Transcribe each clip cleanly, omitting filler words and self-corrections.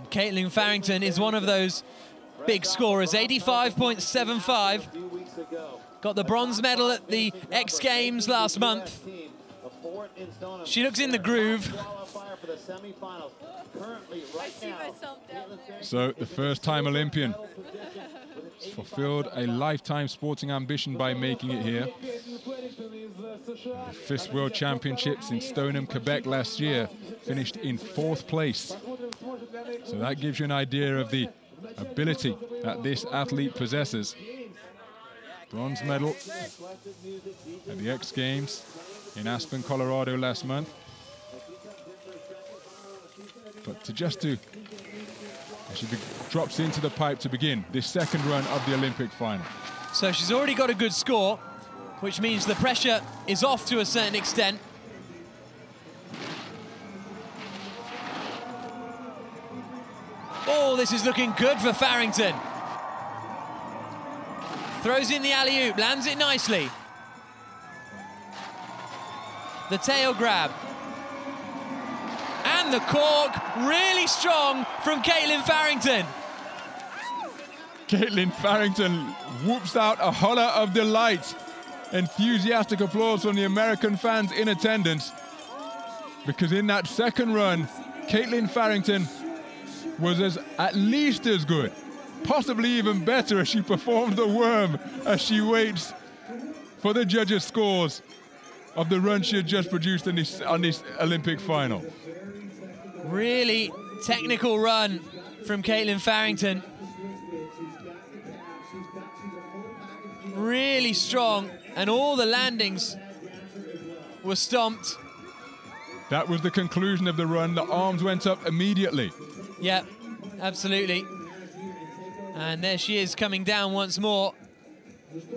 And Kaitlyn Farrington is one of those big scorers, 85.75. Got the bronze medal at the X Games last month. She looks in the groove. So the first-time Olympian fulfilled a lifetime sporting ambition by making it here. The 5th World Championships in Stoneham, Quebec last year, finished in 4th place. So that gives you an idea of the ability that this athlete possesses. Bronze medal at the X Games in Aspen, Colorado last month. But she drops into the pipe to begin this second run of the Olympic final. So she's already got a good score, which means the pressure is off to a certain extent. Oh, this is looking good for Farrington. Throws in the alley-oop, lands it nicely. The tail grab. And the cork, really strong from Kaitlyn Farrington. Kaitlyn Farrington whoops out a holler of delight. Enthusiastic applause from the American fans in attendance, because in that second run, Kaitlyn Farrington was at least as good, possibly even better, as she performed the worm as she waits for the judges' scores of the run she had just produced on this Olympic final. Really technical run from Kaitlyn Farrington. Really strong, and all the landings were stomped. That was the conclusion of the run. The arms went up immediately. Yeah, absolutely. And there she is coming down once more.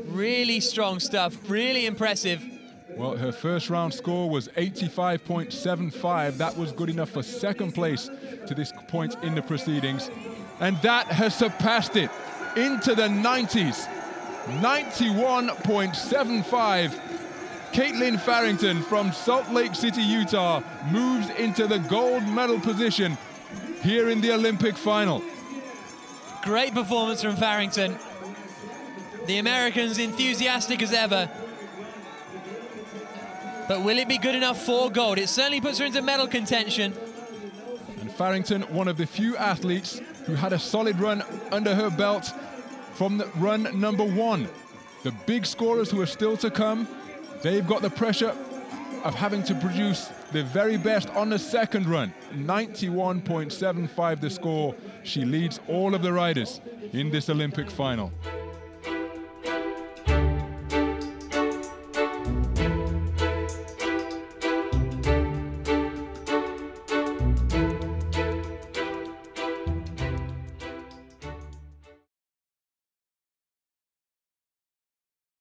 Really strong stuff, really impressive. Well, her first round score was 85.75. That was good enough for second place to this point in the proceedings. And that has surpassed it into the 90s. 91.75. Kaitlyn Farrington from Salt Lake City, Utah, moves into the gold medal position here in the Olympic final. Great performance from Farrington. The Americans enthusiastic as ever. But will it be good enough for gold? It certainly puts her into medal contention. And Farrington, one of the few athletes who had a solid run under her belt from the run number 1. The big scorers who are still to come, they've got the pressure of having to produce the very best on the second run. 91.75 the score. She leads all of the riders in this Olympic final.